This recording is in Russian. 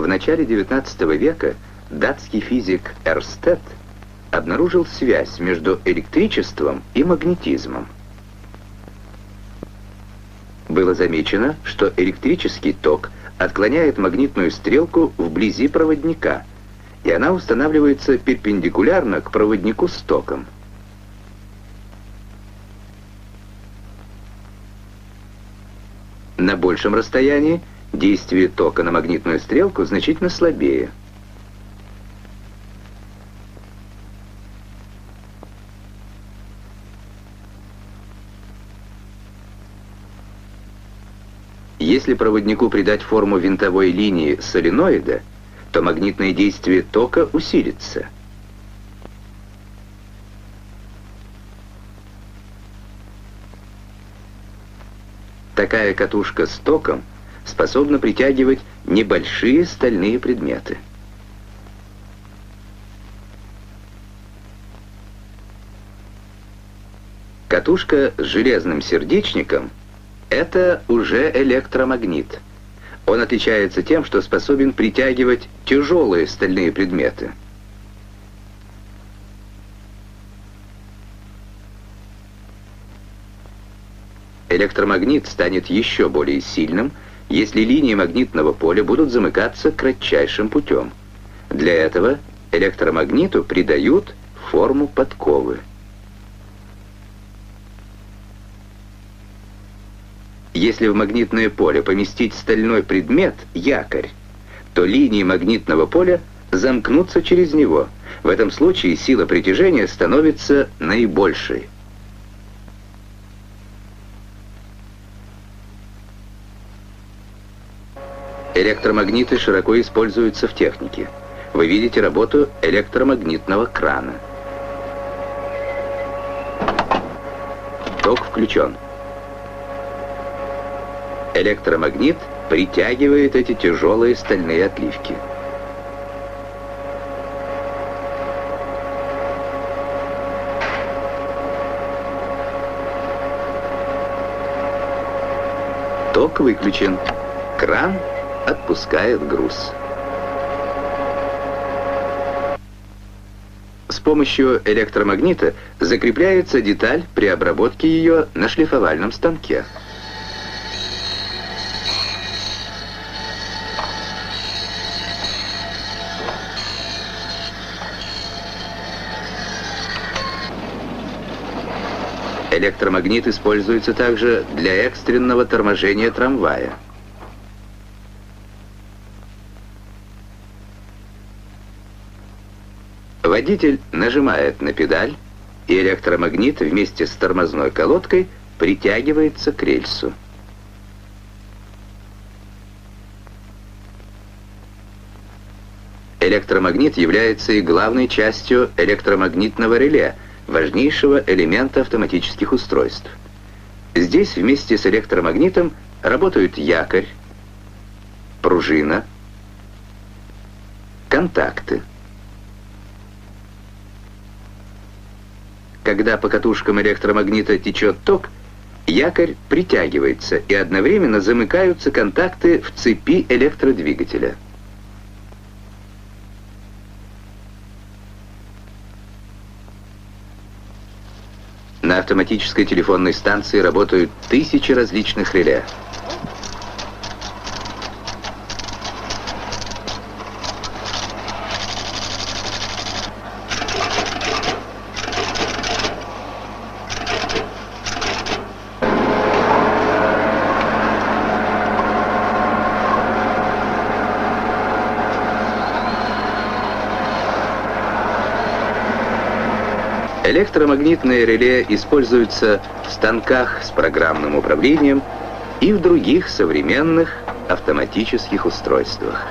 В начале XIX века датский физик Эрстед обнаружил связь между электричеством и магнетизмом. Было замечено, что электрический ток отклоняет магнитную стрелку вблизи проводника, и она устанавливается перпендикулярно к проводнику с током. На большем расстоянии действие тока на магнитную стрелку значительно слабее. Если проводнику придать форму винтовой линии соленоида, то магнитное действие тока усилится. Такая катушка с током способна притягивать небольшие стальные предметы. Катушка с железным сердечником — это уже электромагнит. Он отличается тем, что способен притягивать тяжелые стальные предметы. Электромагнит станет еще более сильным, если линии магнитного поля будут замыкаться кратчайшим путем. Для этого электромагниту придают форму подковы. Если в магнитное поле поместить стальной предмет, якорь, то линии магнитного поля замкнутся через него. В этом случае сила притяжения становится наибольшей. Электромагниты широко используются в технике. Вы видите работу электромагнитного крана. Ток включен. Электромагнит притягивает эти тяжелые стальные отливки. Ток выключен. Кран отпускает груз. С помощью электромагнита закрепляется деталь при обработке ее на шлифовальном станке. Электромагнит используется также для экстренного торможения трамвая. Водитель нажимает на педаль, и электромагнит вместе с тормозной колодкой притягивается к рельсу. Электромагнит является и главной частью электромагнитного реле, важнейшего элемента автоматических устройств. Здесь вместе с электромагнитом работают якорь, пружина, контакты. Когда по катушкам электромагнита течет ток, якорь притягивается, и одновременно замыкаются контакты в цепи электродвигателя. На автоматической телефонной станции работают тысячи различных реле. Электромагнитное реле используется в станках с программным управлением и в других современных автоматических устройствах.